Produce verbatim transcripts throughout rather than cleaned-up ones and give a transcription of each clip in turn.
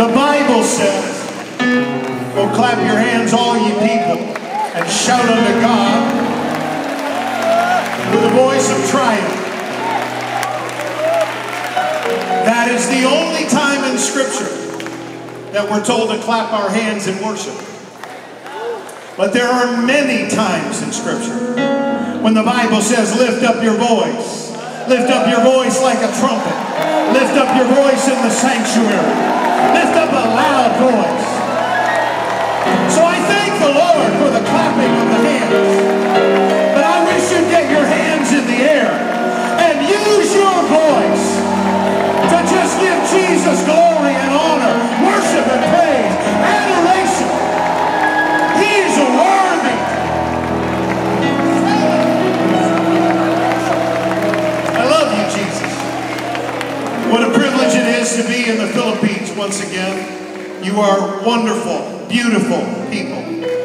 The Bible says, "Go clap your hands, all ye people, and shout unto God with a voice of triumph." That is the only time in Scripture that we're told to clap our hands in worship. But there are many times in Scripture when the Bible says, lift up your voice. Lift up your voice like a trumpet. Lift up your voice in the sanctuary. Lift up a loud voice. So I thank the Lord for the clapping of the hands. But I wish you'd get your hands in the air and use your voice to just give Jesus glory and honor, worship and praise, adoration. He's worthy. I love you, Jesus. What a privilege it is to be in the Philippines once again. You are wonderful, beautiful people.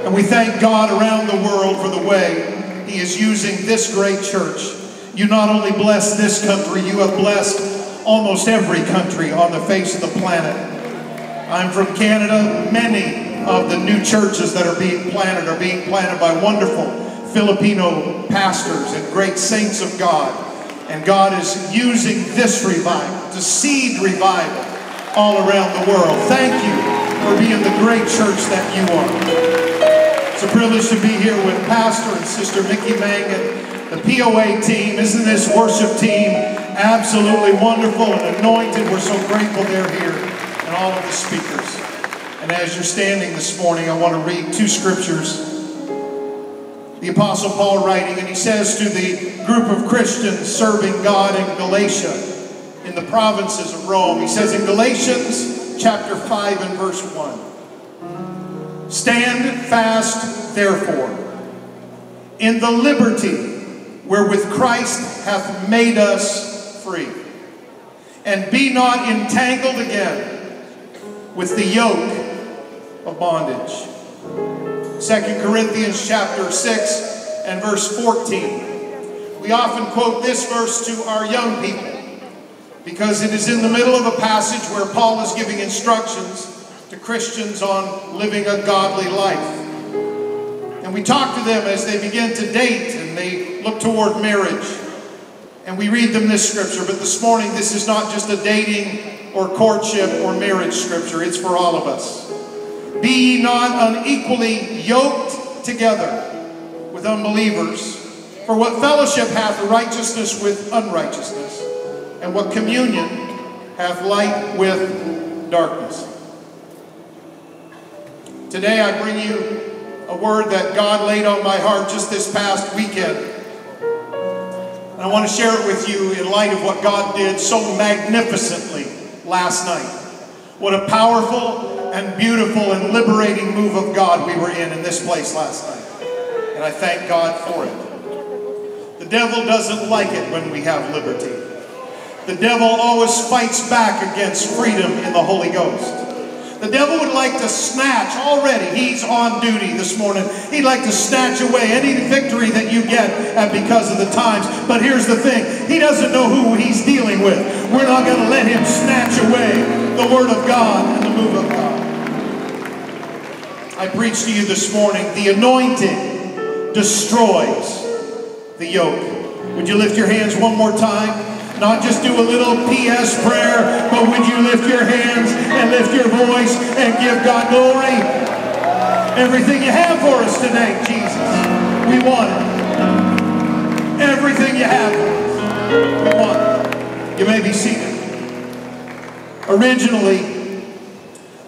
And we thank God around the world for the way He is using this great church. You not only bless this country, you have blessed almost every country on the face of the planet. I'm from Canada. Many of the new churches that are being planted are being planted by wonderful Filipino pastors and great saints of God. And God is using this revival to seed revival all around the world. Thank you for being the great church that you are. It's a privilege to be here with Pastor and Sister Mickey Mangan, the P O A team. Isn't this worship team absolutely wonderful and anointed? We're so grateful they're here, and all of the speakers. And as you're standing this morning, I want to read two scriptures. The Apostle Paul writing, and he says to the group of Christians serving God in Galatia, in the provinces of Rome, he says in Galatians chapter five and verse one, "Stand fast, therefore, in the liberty wherewith Christ hath made us free, and be not entangled again with the yoke of bondage." Second Corinthians chapter six and verse fourteen. We often quote this verse to our young people because it is in the middle of a passage where Paul is giving instructions to Christians on living a godly life. And we talk to them as they begin to date and they look toward marriage. And we read them this scripture, but this morning this is not just a dating or courtship or marriage scripture. It's for all of us. "Be ye not unequally yoked together with unbelievers. For what fellowship hath righteousness with unrighteousness? And what communion hath light with darkness?" Today I bring you a word that God laid on my heart just this past weekend. And I want to share it with you in light of what God did so magnificently last night. What a powerful and beautiful and liberating move of God we were in in this place last night. And I thank God for it. The devil doesn't like it when we have liberty. The devil always fights back against freedom in the Holy Ghost. The devil would like to snatch already. He's on duty this morning. He'd like to snatch away any victory that you get because of the times. But here's the thing. He doesn't know who he's dealing with. We're not going to let him snatch away the word of God and the move of God. I preached to you this morning, the anointing destroys the yoke. Would you lift your hands one more time? Not just do a little P S prayer, but would you lift your hands and lift your voice and give God glory? Everything you have for us today, Jesus, we want it. Everything you have for us, we want it. You may be seated. Originally,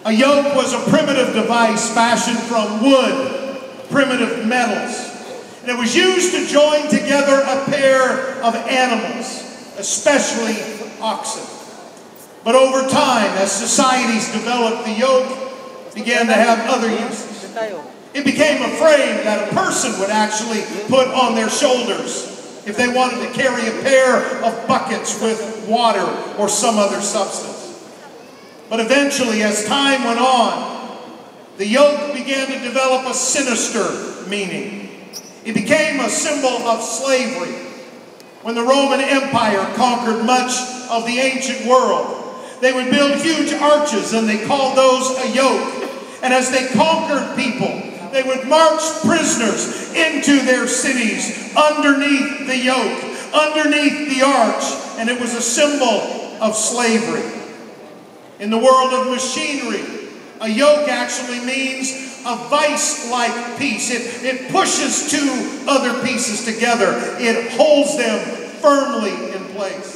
a yoke was a primitive device fashioned from wood, primitive metals. And it was used to join together a pair of animals, especially oxen. But over time, as societies developed, the yoke began to have other uses. It became a frame that a person would actually put on their shoulders if they wanted to carry a pair of buckets with water or some other substance. But eventually, as time went on, the yoke began to develop a sinister meaning. It became a symbol of slavery. When the Roman Empire conquered much of the ancient world, They would build huge arches, and they called those a yoke. And as they conquered people, they would march prisoners into their cities underneath the yoke, underneath the arch, and it was a symbol of slavery. In the world of machinery, a yoke actually means a vice-like piece. It, it pushes two other pieces together. It holds them firmly in place.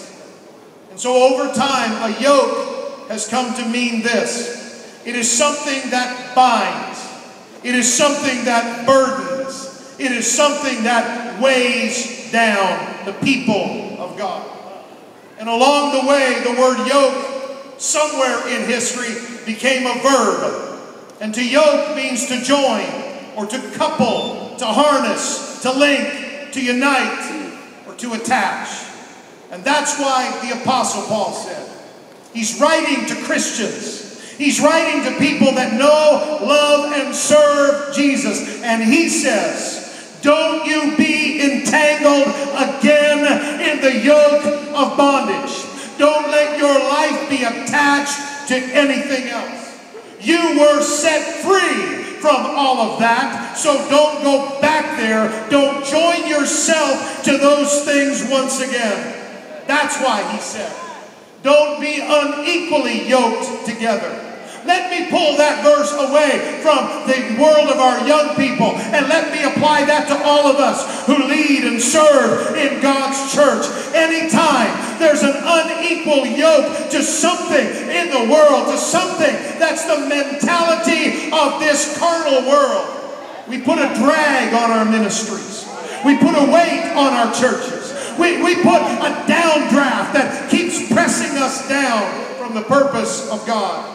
And so over time, a yoke has come to mean this. It is something that binds. It is something that burdens. It is something that weighs down the people of God. And along the way, the word yoke, somewhere in history, became a verb. And to yoke means to join, or to couple, to harness, to link, to unite, or to attach. And that's why the Apostle Paul said, he's writing to Christians. He's writing to people that know, love, and serve Jesus. And he says, don't you be entangled again in the yoke of bondage. Don't let your life be attached to anything else. You were set free from all of that, so don't go back there. Don't join yourself to those things once again. That's why he said, don't be unequally yoked together. Let me pull that verse away from the world of our young people, and let me apply that to all of us who lead and serve in God's church. Anytime there's an unequal yoke to something in the world, to something that's the mentality of this carnal world, we put a drag on our ministries. We put a weight on our churches. We, we put a downdraft that keeps pressing us down from the purpose of God.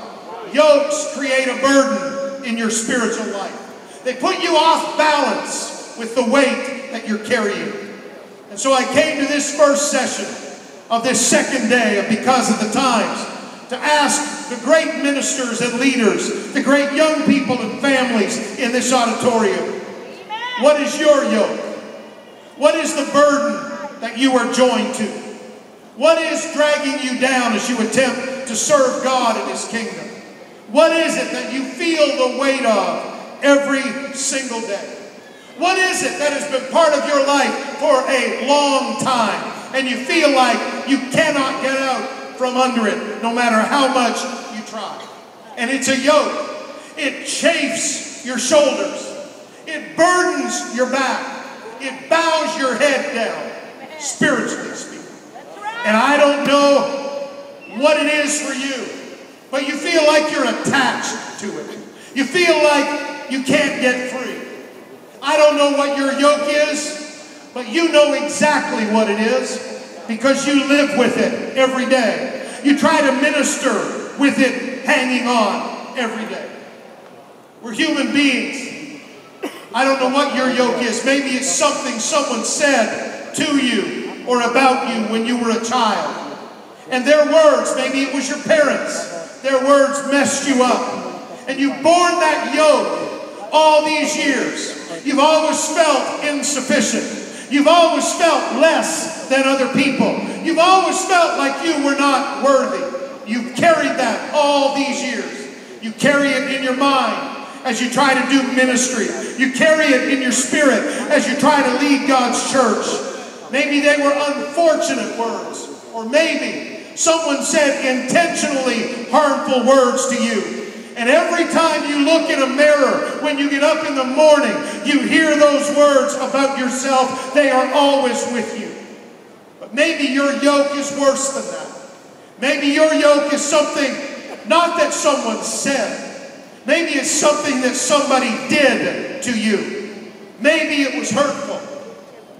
Yokes create a burden in your spiritual life. They put you off balance with the weight that you're carrying. And so I came to this first session of this second day of Because of the Times to ask the great ministers and leaders, the great young people and families in this auditorium, amen, what is your yoke? What is the burden that you are joined to? What is dragging you down as you attempt to serve God and His kingdom? What is it that you feel the weight of every single day? What is it that has been part of your life for a long time and you feel like you cannot get out from under it no matter how much you try? And it's a yoke. It chafes your shoulders. It burdens your back. It bows your head down, spiritually speaking. And I don't know what it is for you, but you feel like you're attached to it. You feel like you can't get free. I don't know what your yoke is, but you know exactly what it is because you live with it every day. You try to minister with it hanging on every day. We're human beings. I don't know what your yoke is. Maybe it's something someone said to you or about you when you were a child. And their words, maybe it was your parents, their words messed you up. And you've borne that yoke all these years. You've always felt insufficient. You've always felt less than other people. You've always felt like you were not worthy. You've carried that all these years. You carry it in your mind as you try to do ministry. You carry it in your spirit as you try to lead God's church. Maybe they were unfortunate words. Or maybe someone said intentionally harmful words to you. And every time you look in a mirror, when you get up in the morning, you hear those words about yourself. They are always with you. But maybe your yoke is worse than that. Maybe your yoke is something not that someone said. Maybe it's something that somebody did to you. Maybe it was hurtful.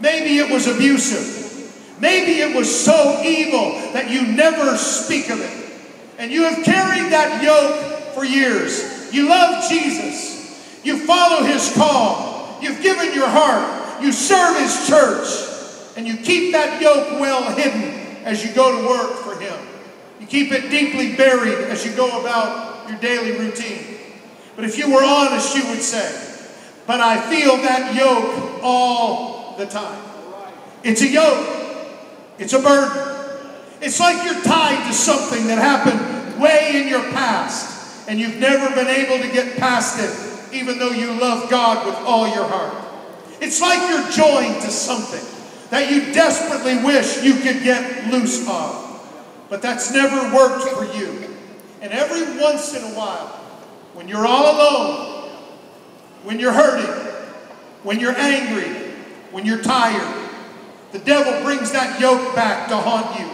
Maybe it was abusive. Maybe it was so evil that you never speak of it. And you have carried that yoke for years. You love Jesus. You follow His call. You've given your heart. You serve His church. And you keep that yoke well hidden as you go to work for Him. You keep it deeply buried as you go about your daily routine. But if you were honest, you would say, but I feel that yoke all the time. It's a yoke. It's a burden. It's like you're tied to something that happened way in your past, and you've never been able to get past it, even though you love God with all your heart. It's like you're joined to something that you desperately wish you could get loose of. But that's never worked for you. And every once in a while, when you're all alone, when you're hurting, when you're angry, when you're tired, the devil brings that yoke back to haunt you.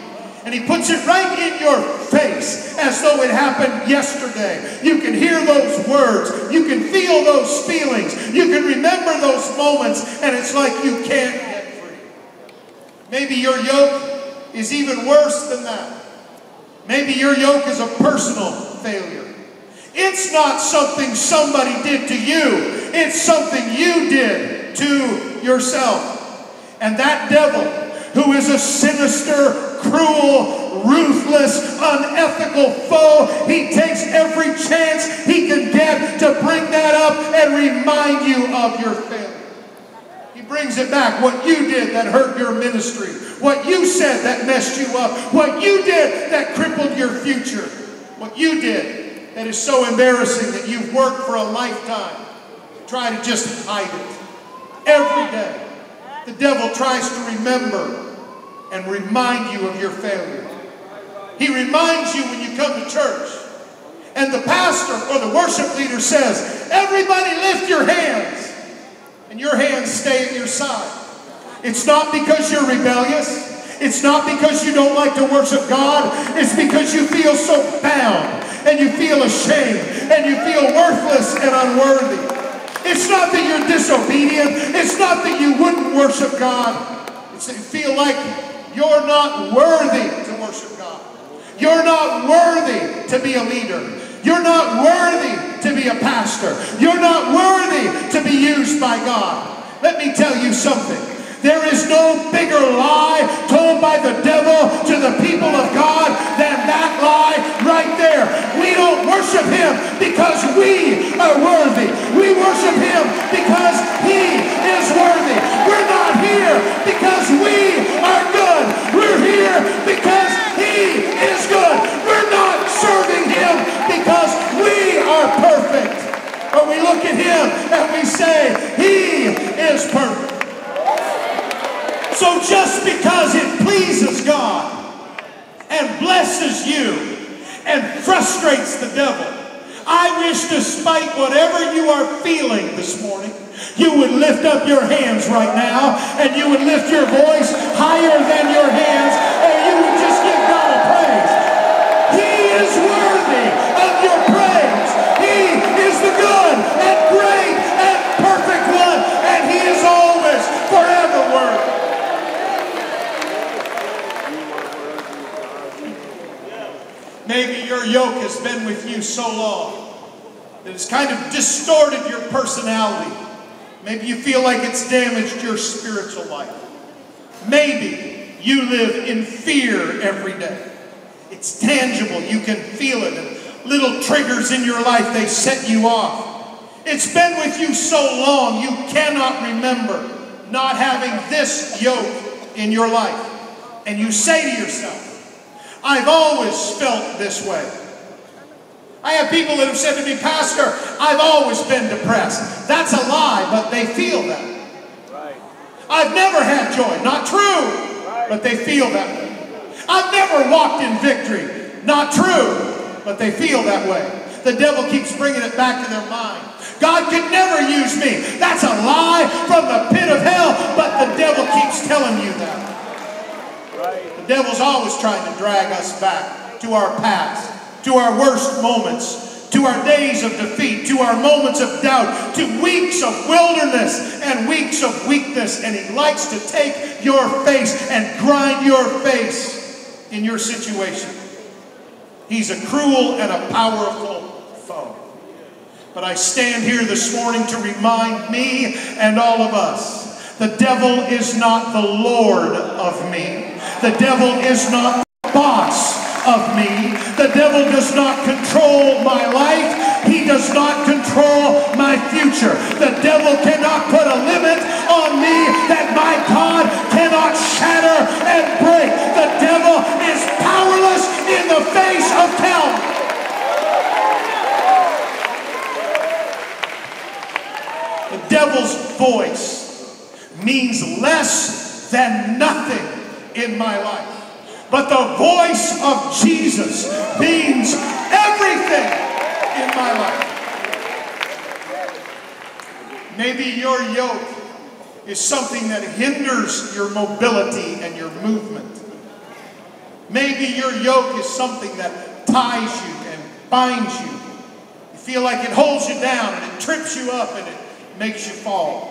And he puts it right in your face as though it happened yesterday. You can hear those words. You can feel those feelings. You can remember those moments. And it's like you can't get free. Maybe your yoke is even worse than that. Maybe your yoke is a personal failure. It's not something somebody did to you. It's something you did to yourself. And that devil, who is a sinister, cruel, ruthless, unethical foe, he takes every chance he can get to bring that up and remind you of your failure. He brings it back. What you did that hurt your ministry. What you said that messed you up. What you did that crippled your future. What you did that is so embarrassing that you've worked for a lifetime to try to just hide it. Every day, the devil tries to remember and remind you of your failure. He reminds you when you come to church and the pastor or the worship leader says, everybody lift your hands, and your hands stay at your side. It's not because you're rebellious. It's not because you don't like to worship God. It's because you feel so bound, and you feel ashamed, and you feel worthless and unworthy. It's not that you're disobedient. It's not that you wouldn't worship God. It's that you feel like you're not worthy to worship God. You're not worthy to be a leader. You're not worthy to be a pastor. You're not worthy to be used by God. Let me tell you something. There is no bigger lie told by the devil to the people of God than that lie right there. We don't worship him because we are worthy. We worship him because he is worthy. We're not here because we are good. We're here because he is good. We're not serving him because we are perfect. Or we look at him and we say, he is perfect. So just because it pleases God and blesses you and frustrates the devil, I wish, despite whatever you are feeling this morning, you would lift up your hands right now, and you would lift your voice higher than your hands, and you would just give God a praise. He is worthy of your praise. He is the good and great and perfect one, and he is always forever worthy. Maybe your yoke has been with you so long that it's kind of distorted your personality. Maybe you feel like it's damaged your spiritual life. Maybe you live in fear every day. It's tangible. You can feel it. And little triggers in your life, they set you off. It's been with you so long you cannot remember not having this yoke in your life. And you say to yourself, I've always felt this way. I have people that have said to me, Pastor, I've always been depressed. That's a lie, but they feel that. Right. I've never had joy. Not true, right. But they feel that way. I've never walked in victory. Not true, but they feel that way. The devil keeps bringing it back to their mind. God could never use me. That's a lie from the pit of hell, but the devil keeps telling you that. The devil's always trying to drag us back to our past, to our worst moments, to our days of defeat, to our moments of doubt, to weeks of wilderness and weeks of weakness. And he likes to take your face and grind your face in your situation. He's a cruel and a powerful foe. But I stand here this morning to remind me and all of us, the devil is not the Lord of me. The devil is not the boss of me. The devil does not control my life. He does not control my future. The devil cannot put a limit on me that my God cannot shatter and break. The devil is powerless in the face of hell. devil's voice means less than nothing in my life. But the voice of Jesus means everything in my life. Maybe your yoke is something that hinders your mobility and your movement. Maybe your yoke is something that ties you and binds you. You feel like it holds you down and it trips you up and it makes you fall.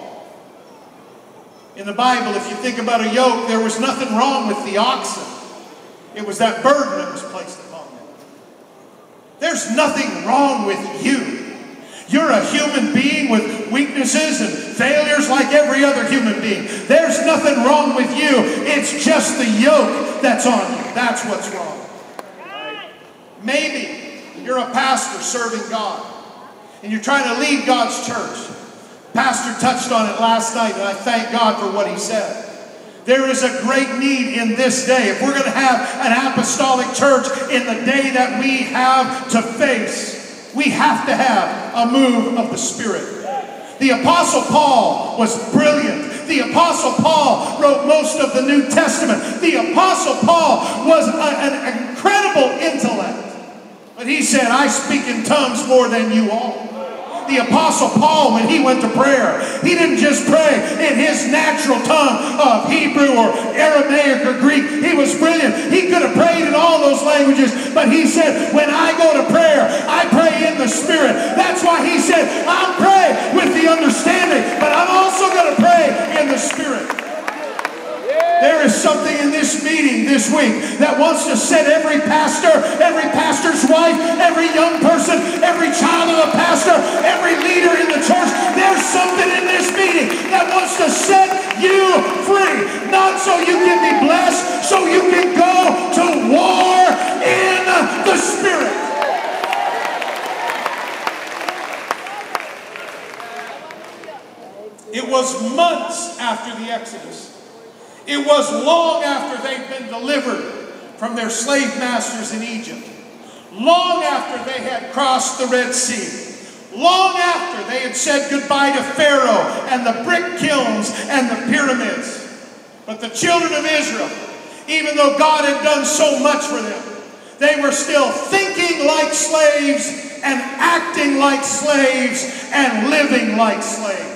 In the Bible, if you think about a yoke, there was nothing wrong with the oxen. It was that burden that was placed upon them. There's nothing wrong with you. You're a human being with weaknesses and failures like every other human being. There's nothing wrong with you. It's just the yoke that's on you. That's what's wrong. Maybe you're a pastor serving God and you're trying to lead God's church. Pastor touched on it last night, and I thank God for what he said. There is a great need in this day. If we're going to have an apostolic church in the day that we have to face, we have to have a move of the Spirit. The Apostle Paul was brilliant. The Apostle Paul wrote most of the New Testament. The Apostle Paul was a, an incredible intellect. But he said, I speak in tongues more than you all. The Apostle Paul, when he went to prayer, he didn't just pray in his natural tongue of Hebrew or Aramaic or Greek. He was brilliant. He could have prayed in all those languages, but he said, when I go to prayer, I pray in the Spirit. That's why he said, I'll pray with the understanding, but I'm also going to pray in the Spirit. There is something in this meeting this week that wants to set every pastor, every pastor's wife, every young person, every child of a pastor, every leader in the church. There's something in this meeting that wants to set you free. Not so you can be blessed, so you can go to war in the Spirit. It was months after the Exodus. It was long after they'd been delivered from their slave masters in Egypt. Long after they had crossed the Red Sea. Long after they had said goodbye to Pharaoh and the brick kilns and the pyramids. But the children of Israel, even though God had done so much for them, they were still thinking like slaves and acting like slaves and living like slaves.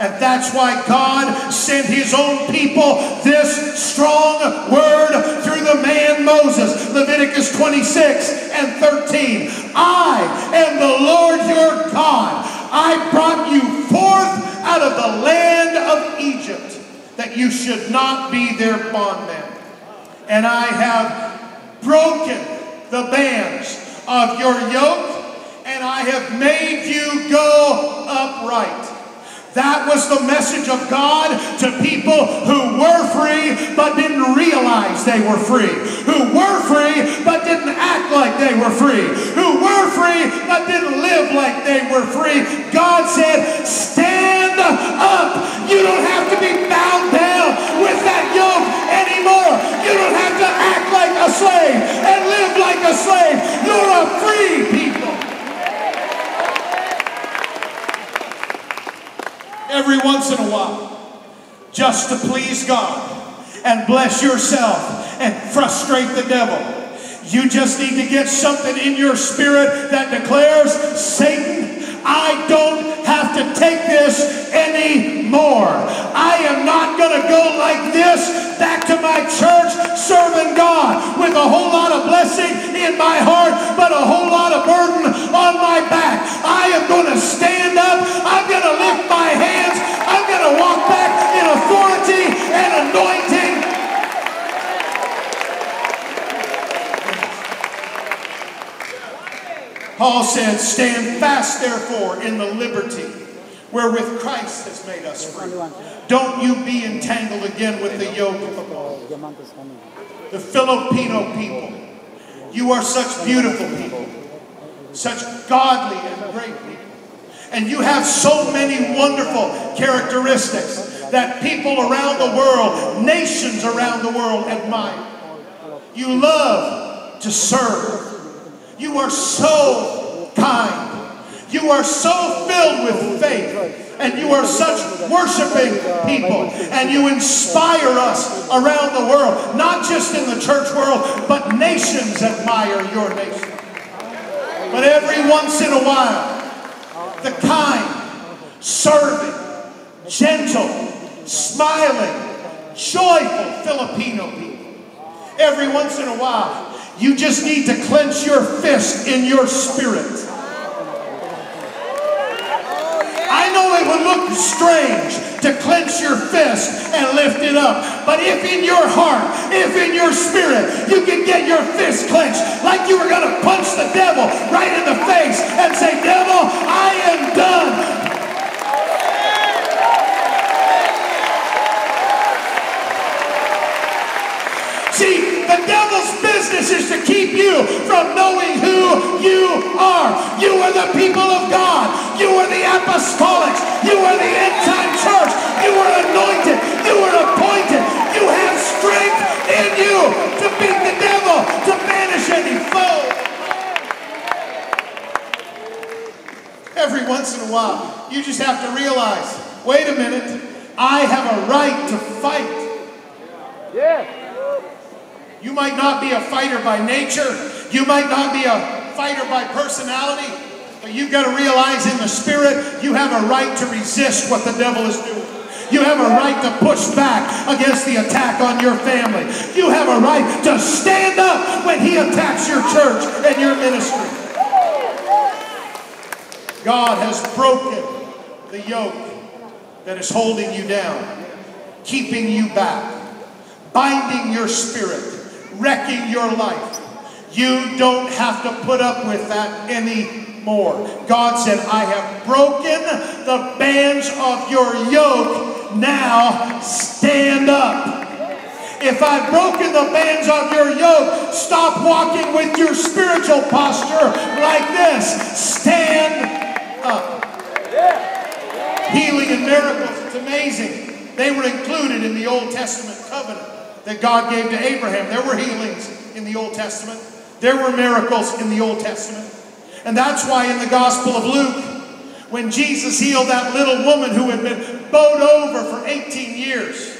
And that's why God sent his own people this strong word through the man Moses. Leviticus twenty-six and thirteen. I am the Lord your God. I brought you forth out of the land of Egypt, that you should not be their bondmen. And I have broken the bands of your yoke, and I have made you go upright. That was the message of God to people who were free but didn't realize they were free. Who were free but didn't act like they were free. Who were free but didn't live like they were free. God said, stand up. You don't have to be bound down with that yoke anymore. You don't have to act like a slave and live like a slave. You're a free people. Every once in a while, just to please God and bless yourself and frustrate the devil, you just need to get something in your spirit that declares, Satan, I don't have to take this anymore. I am not going to go like this back to my church serving God with a whole lot of blessing in my heart, but a whole lot of burden on my back. I am going to stand up. I'm going to lift my hands. I'm going to walk back in authority and anointing. Paul said, stand fast, therefore, in the liberty wherewith Christ has made us free. Don't you be entangled again with the yoke of the law. The Filipino people, you are such beautiful people, such godly and great people. And you have so many wonderful characteristics that people around the world, nations around the world admire. You love to serve. You are so kind. You are so filled with faith. and you are such worshiping people, and you inspire us around the world. Not just in the church world, but nations admire your nation. But every once in a while, the kind, serving, gentle, smiling, joyful Filipino people, every once in a while, you just need to clench your fist in your spirit. I know it would look strange to clench your fist and lift it up, but if in your heart, if in your spirit, you can get your fist clenched like you were going to punch the devil right in the face and say, "Devil, I am done." See, the devil's business is to keep you from knowing who you are. You are the people of God. You are the apostolics. You are the end-time church. You are anointed. You are appointed. You have strength in you to beat the devil, to banish any foe. Every once in a while, you just have to realize, wait a minute, I have a right to fight. Yeah. You might not be a fighter by nature. You might not be a fighter by personality. But you've got to realize in the spirit, you have a right to resist what the devil is doing. You have a right to push back against the attack on your family. You have a right to stand up when he attacks your church and your ministry. God has broken the yoke that is holding you down, keeping you back, binding your spirit, wrecking your life. You don't have to put up with that anymore. God said, I have broken the bands of your yoke. Now stand up. If I've broken the bands of your yoke, stop walking with your spiritual posture like this. Stand up. Healing and miracles, it's amazing. They were included in the Old Testament covenant that God gave to Abraham. There were healings in the Old Testament. There were miracles in the Old Testament. And that's why in the Gospel of Luke, when Jesus healed that little woman who had been bowed over for eighteen years,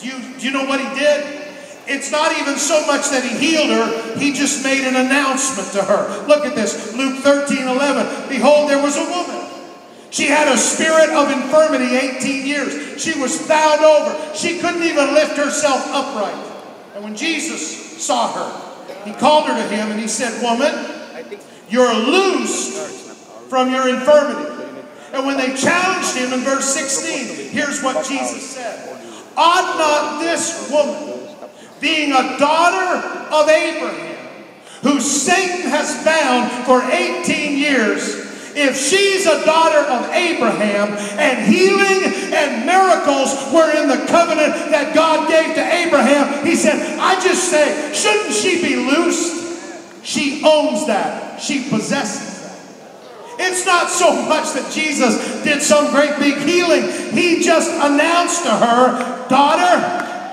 do you, do you know what he did? It's not even so much that he healed her, he just made an announcement to her. Look at this, Luke thirteen eleven. Behold, there was a woman. She had a spirit of infirmity eighteen years. She was bowed over. She couldn't even lift herself upright. And when Jesus saw her, he called her to him and he said, woman, you're loosed from your infirmity. And when they challenged him in verse sixteen, here's what Jesus said. Ought not this woman, being a daughter of Abraham, who Satan has bound for eighteen years, if she's a daughter of Abraham, and healing and miracles were in the covenant that God gave to Abraham, he said, I just say, shouldn't she be loosed? She owns that. She possesses that. It's not so much that Jesus did some great big healing. He just announced to her, daughter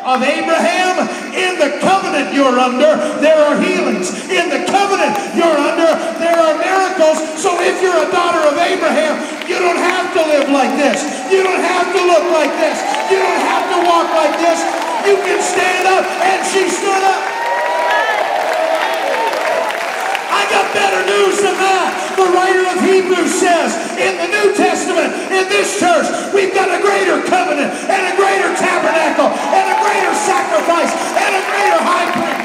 of Abraham, in the covenant you're under, there are healings. In the covenant you're under, there are miracles. So if you're a daughter of Abraham, you don't have to live like this. You don't have to look like this. You don't have to walk like this. You can stand up, and she stood up. I got better news than that. The writer of Hebrews says in the New Testament, in this church, we've got a greater covenant and a greater tabernacle and a greater sacrifice and a greater high priest.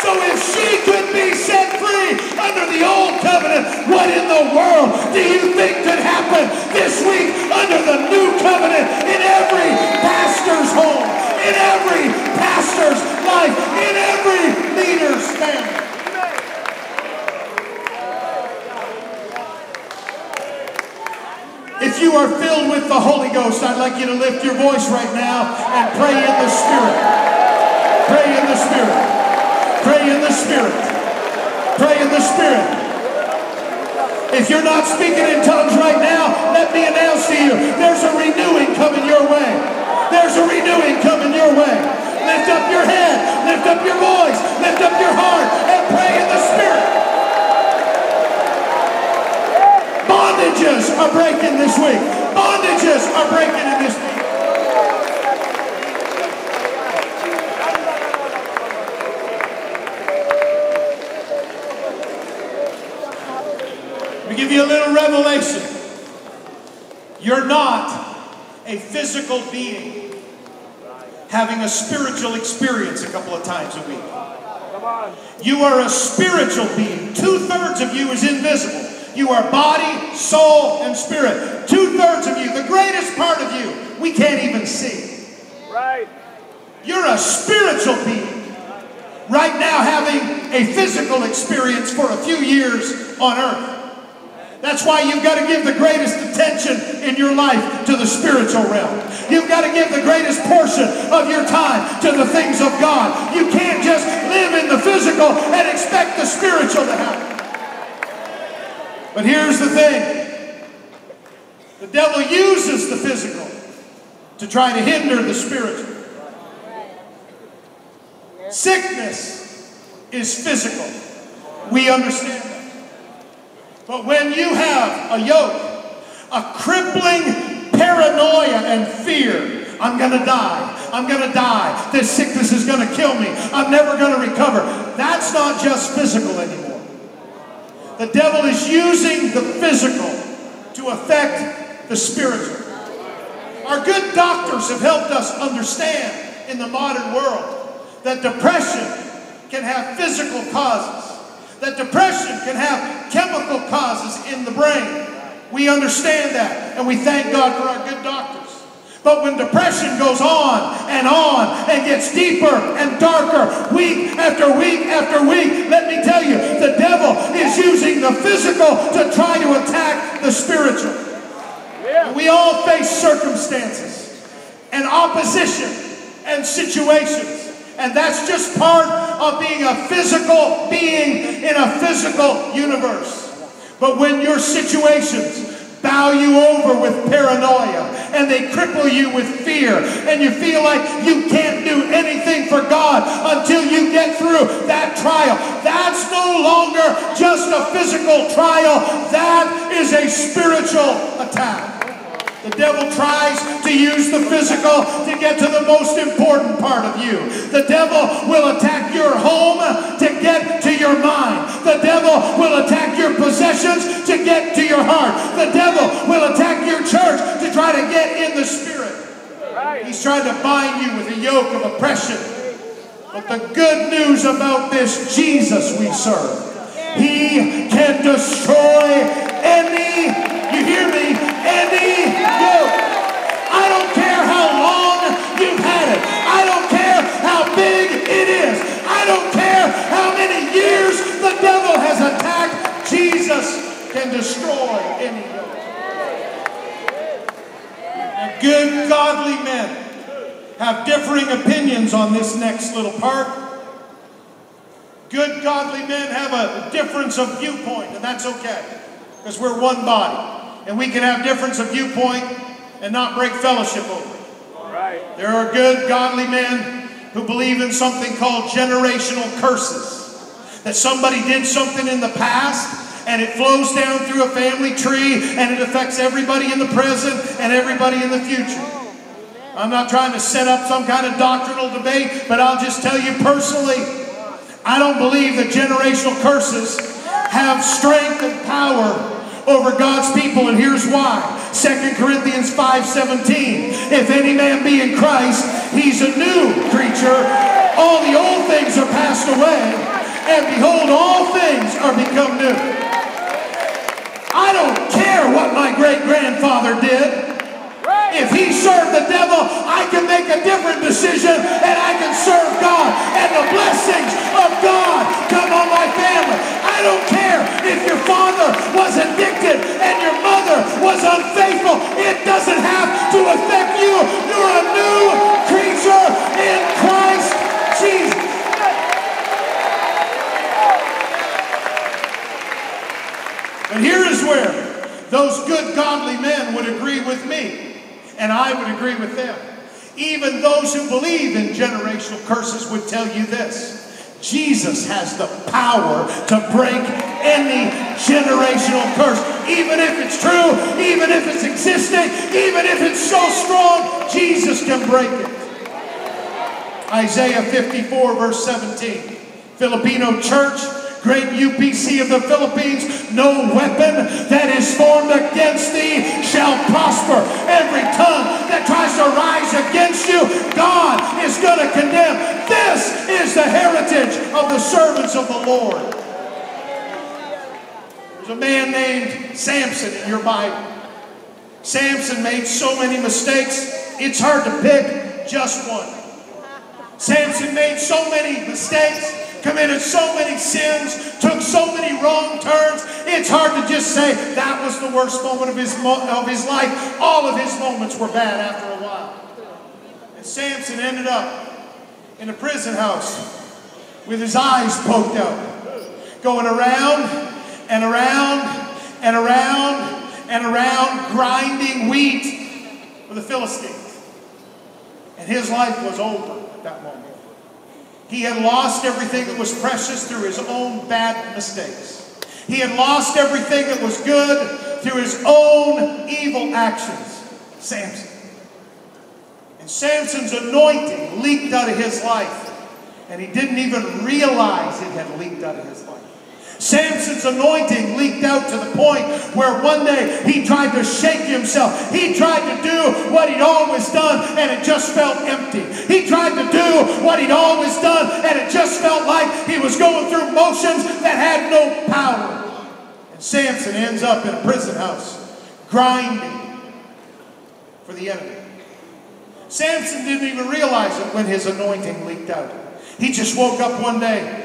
So if she could be set free under the old covenant, what in the world do you think could happen this week under the new covenant in every pastor's home, in every pastor's life, in every leader's family? If you are filled with the Holy Ghost, I'd like you to lift your voice right now and pray in the Spirit. Pray in the Spirit. Pray in the Spirit. Pray in the Spirit. If you're not speaking in tongues right now, let me announce to you, there's a renewing coming your way. There's a renewing coming your way. Lift up your head. Lift up your voice. Lift up your heart and pray in the Spirit. Bondages are breaking this week. Bondages are breaking in this week. Let me give you a little revelation. You're not a physical being having a spiritual experience a couple of times a week. You are a spiritual being. Two-thirds of you is invisible. You are body, soul, and spirit. Two-thirds of you, the greatest part of you, we can't even see. Right. You're a spiritual being right now having a physical experience for a few years on earth. That's why you've got to give the greatest attention in your life to the spiritual realm. You've got to give the greatest portion of your time to the things of God. You can't just live in the physical and expect the spiritual to happen. But here's the thing. The devil uses the physical to try to hinder the spiritual. Sickness is physical. We understand that. But when you have a yoke, a crippling paranoia and fear, I'm going to die, I'm going to die, this sickness is going to kill me, I'm never going to recover. That's not just physical anymore. The devil is using the physical to affect the spiritual. Our good doctors have helped us understand in the modern world that depression can have physical causes, that depression can have chemical causes in the brain. We understand that, and we thank God for our good doctors. But when depression goes on and on and gets deeper and darker week after week after week, let me tell you, the devil is using the physical to try to attack the spiritual. Yeah. We all face circumstances and opposition and situations, and that's just part of being a physical being in a physical universe. But when your situations bow you over with paranoia and they cripple you with fear and you feel like you can't do anything for God until you get through that trial, that's no longer just a physical trial. That is a spiritual attack. The devil tries to use the physical to get to the most important part of you. The devil will attack your home to get to your mind. The devil will attack your possessions to get to your heart. The devil will attack your church to try to get in the spirit. He's trying to bind you with a yoke of oppression. But the good news about this Jesus we serve, he can destroy any, you hear me, any yoke. I don't care how long you've had it. I don't care how big it is. I don't care how many years the devil has attacked. Jesus can destroy any yoke. And good godly men have differing opinions on this next little part. Good godly men have a difference of viewpoint, and that's okay, because we're one body. And we can have difference of viewpoint and not break fellowship over. All right. There are good, godly men who believe in something called generational curses. That somebody did something in the past and it flows down through a family tree and it affects everybody in the present and everybody in the future. I'm not trying to set up some kind of doctrinal debate, but I'll just tell you personally, I don't believe that generational curses have strength and power over God's people, and here's why. Second Corinthians five seventeen, if any man be in Christ, he's a new creature. All the old things are passed away, and behold, all things are become new. I don't care what my great-grandfather did. If he served the devil, I can make a different decision, and I can serve God, and the blessings of God come on my family. I don't care if your father was addicted and your mother was unfaithful. It doesn't have to affect you. You're a new creature in Christ Jesus. But here is where those good godly men would agree with me, and I would agree with them. Even those who believe in generational curses would tell you this. Jesus has the power to break any generational curse. even if it's true, even if it's existing, even if it's so strong, Jesus can break it. Isaiah fifty-four, verse seventeen. Filipino church, great U P C of the Philippines, no weapon that is formed against thee shall prosper. Every tongue that tries to rise against you, God is going to condemn. This is the heritage of the servants of the Lord. There's a man named Samson in your Bible. Samson made so many mistakes, it's hard to pick just one. Samson made so many mistakes, committed so many sins, took so many wrong turns, it's hard to just say that was the worst moment of his, mo of his life. All of his moments were bad after a while. And Samson ended up in a prison house with his eyes poked out, going around and around and around and around, grinding wheat for the Philistines. And his life was over at that moment. He had lost everything that was precious through his own bad mistakes. He had lost everything that was good through his own evil actions. Samson. And Samson's anointing leaked out of his life. And he didn't even realize it had leaked out of his life. Samson's anointing leaked out to the point where one day he tried to shake himself. He tried to do what he'd always done, and it just felt empty. He tried to do what he'd always done, and it just felt like he was going through motions that had no power. And Samson ends up in a prison house, grinding for the enemy. Samson didn't even realize it when his anointing leaked out. He just woke up one day,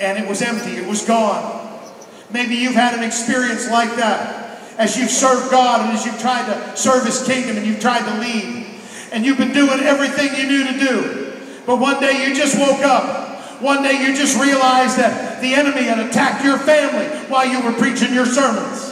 and it was empty. It was gone. Maybe you've had an experience like that as you've served God and as you've tried to serve His kingdom and you've tried to lead. And you've been doing everything you knew to do. But one day you just woke up. One day you just realized that the enemy had attacked your family while you were preaching your sermons.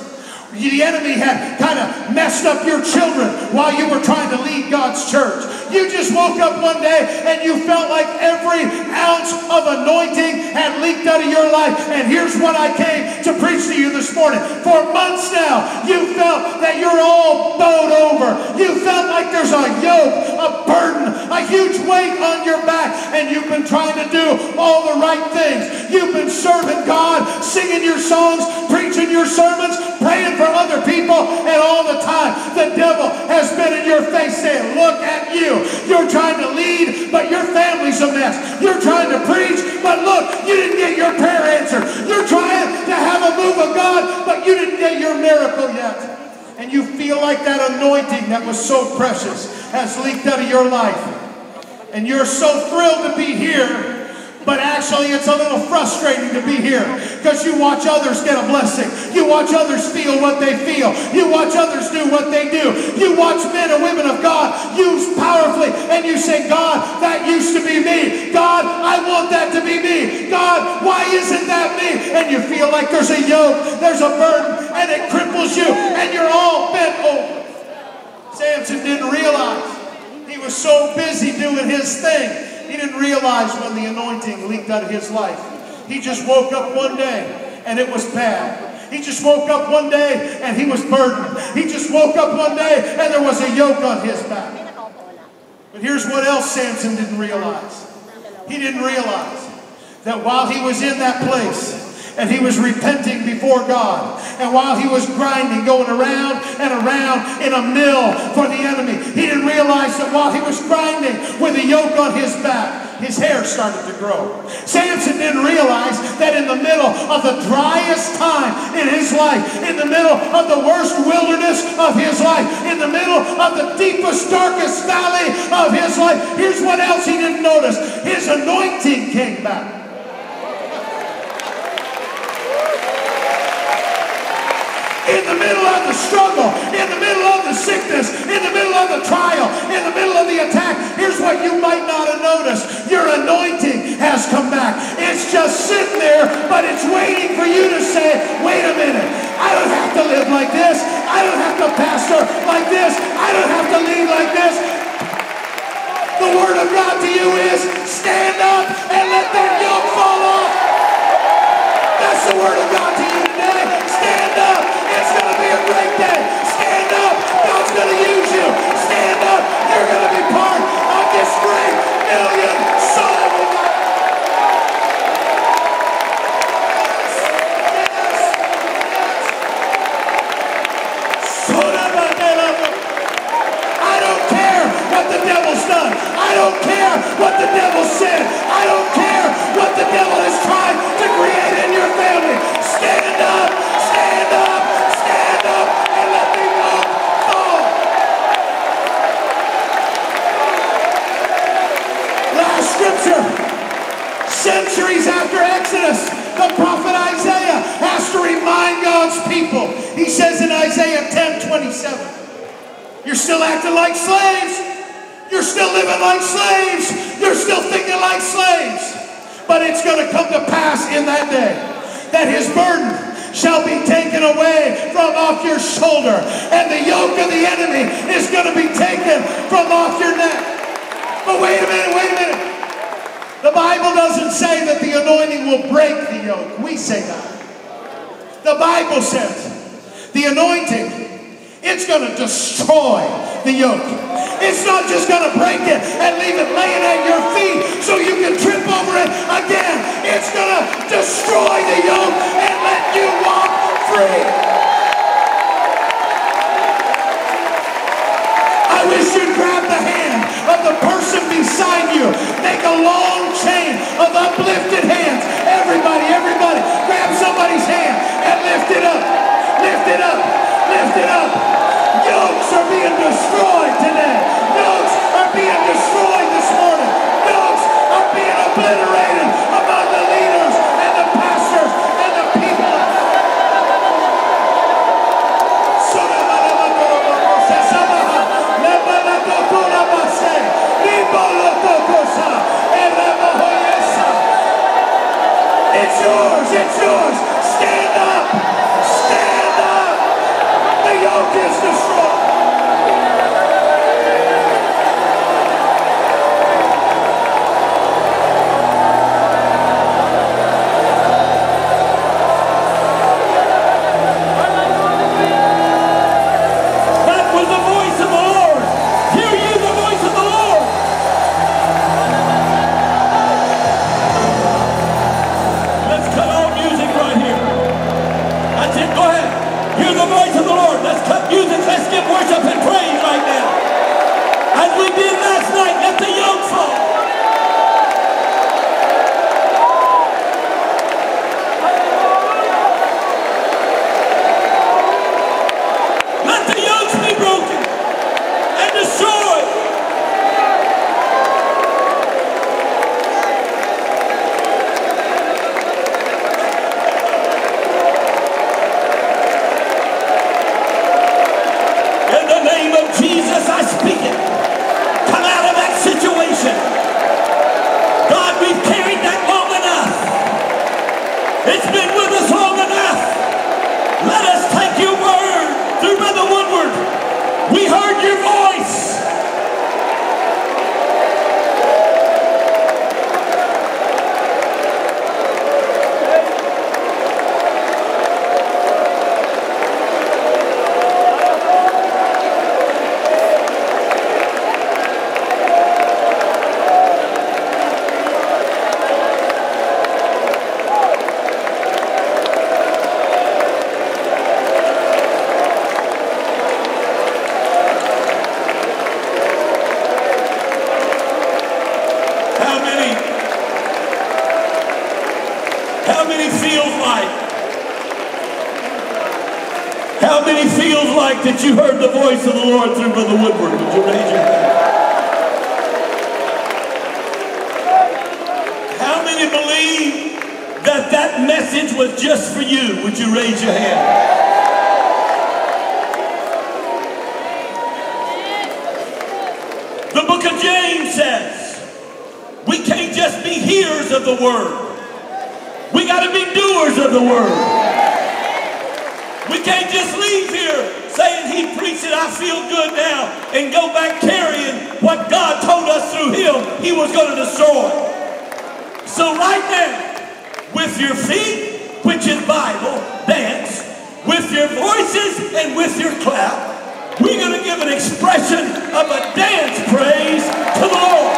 The enemy had kind of messed up your children while you were trying to lead God's church. You just woke up one day and you felt like every ounce of anointing had leaked out of your life. And here's what I came to preach to you this morning. For months now, you felt that you're all bowed over. You felt like there's a yoke, a burden, a huge weight on your back. And you've been trying to do all the right things. You've been serving God, singing your songs, preaching your sermons, praying for other people, and all the time the devil has been in your face saying, look at you, you're trying to lead but your family's a mess, you're trying to preach but look, you didn't get your prayer answered, you're trying to have a move of God but you didn't get your miracle yet. And you feel like that anointing that was so precious has leaked out of your life, and you're so thrilled to be here. But actually, it's a little frustrating to be here because you watch others get a blessing. You watch others feel what they feel. You watch others do what they do. You watch men and women of God used powerfully, and you say, God, that used to be me. God, I want that to be me. God, why isn't that me? And you feel like there's a yoke, there's a burden, and it cripples you, and you're all bent over. Samson didn't realize. He was so busy doing his thing. He didn't realize when the anointing leaked out of his life. He just woke up one day and it was bad. He just woke up one day and he was burdened. He just woke up one day and there was a yoke on his back. But here's what else Samson didn't realize. He didn't realize that while he was in that place, and he was repenting before God, and while he was grinding, going around and around in a mill for the enemy, he didn't realize that while he was grinding with a yoke on his back, his hair started to grow. Samson didn't realize that in the middle of the driest time in his life, in the middle of the worst wilderness of his life, in the middle of the deepest, darkest valley of his life, here's what else he didn't notice. His anointing came back. In the middle of the struggle, in the middle of the sickness, in the middle of the trial, in the middle of the attack, here's what you might not have noticed. Your anointing has come back. It's just sitting there, but it's waiting for you to say, wait a minute, I don't have to live like this. I don't have to pastor like this. I don't have to lead like this. The word of God to you is, stand up and let that yoke fall off. That's the word of God to you today. Stand up. It's going to be twenty-seven. You're still acting like slaves. You're still living like slaves. You're still thinking like slaves. But it's going to come to pass in that day that his burden shall be taken away from off your shoulder, and the yoke of the enemy is going to be taken from off your neck. But wait a minute, wait a minute. The Bible doesn't say that the anointing will break the yoke. We say that. The Bible says the anointing, it's going to destroy the yoke. It's not just going to break it and leave it laying at your feet so you can trip over it again. It's going to destroy the yoke and let you walk free. I wish you'd grab the hand of the person beside you. Make a long chain of uplifted hands. Everybody, everybody, grab somebody's hand and lift it up. Lift it up. Lift it up. Yokes are being destroyed today. Yokes are being destroyed this morning. Yokes are being obliterated among the leaders and the pastors and the people. It's yours. It's yours. Stand up. Stand up. The yoke is destroyed. That was the voice of the Lord. Hear you the voice of the Lord. Let's cut all music right here. That's it. Go ahead. Hear the voice of the Lord. Let's cut music, let's give worship and praise right now. As we did last night, let the young fall. Let the young be broken and destroyed. That you heard the voice of the Lord through Brother Woodward. Would you raise your hand? How many believe that that message was just for you? Would you raise your hand? The book of James says we can't just be hearers of the word. We got to be doers of the word. We can't just leave here saying he preached it, I feel good now, and go back carrying what God told us through him he was going to destroy. So right now, with your feet, which is Bible, dance, with your voices and with your clap, we're going to give an expression of a dance praise to the Lord.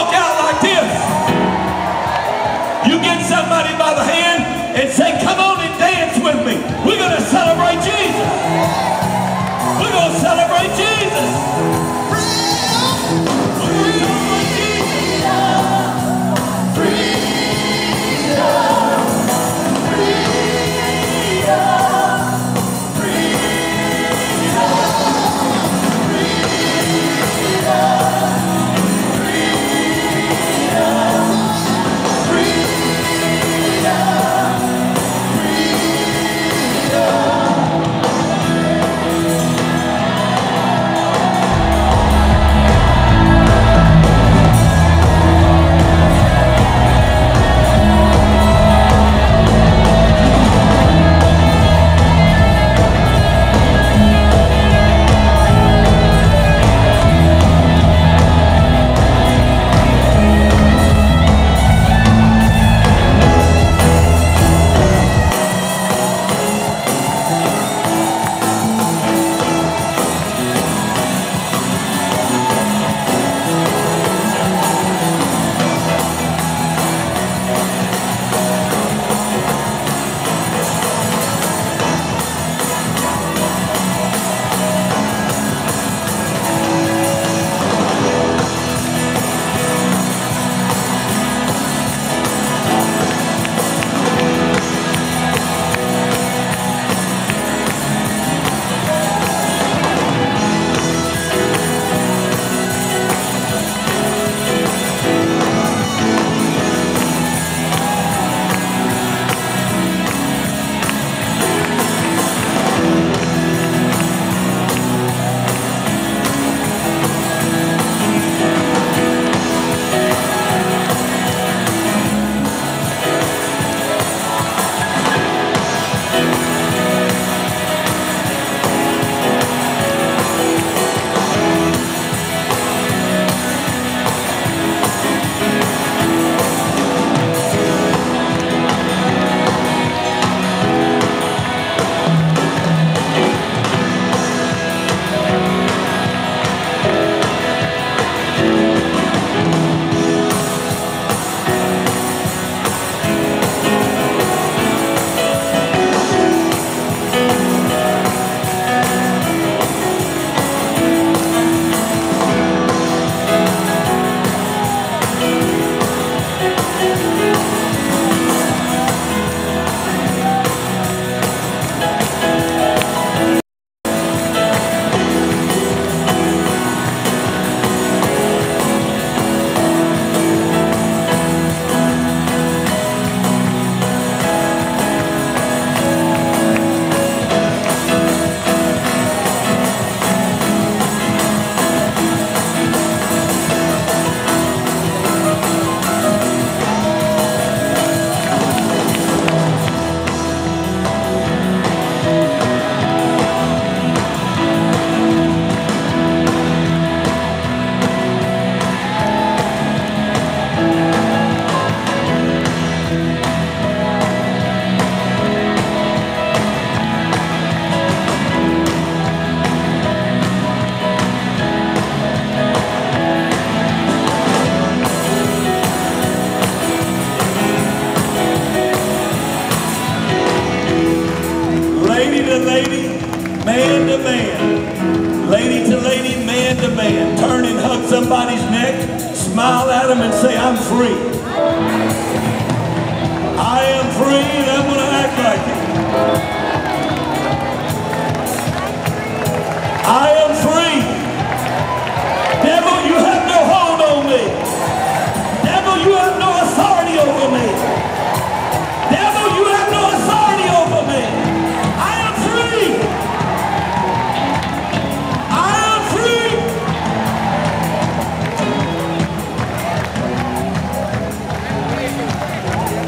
walk out like this. You get somebody by the hand and say, come on and dance with me. We're going to celebrate Jesus. We're going to celebrate Jesus.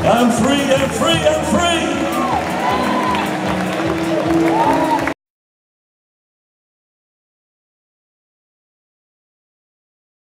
I'm free, I'm free, I'm free.